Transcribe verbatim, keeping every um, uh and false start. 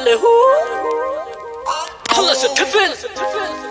Only who? Who is it?